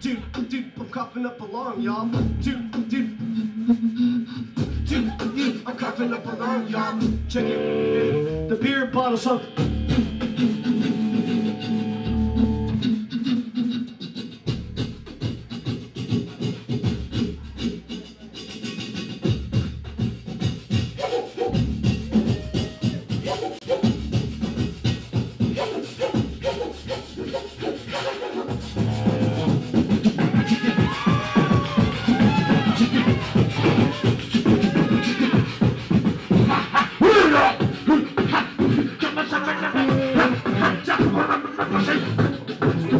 Dude, I'm coughing up a lung, y'all. Dude, I'm coughing up a lung, y'all. Check it, the beer bottle's up.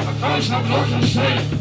I can't stop looking straight.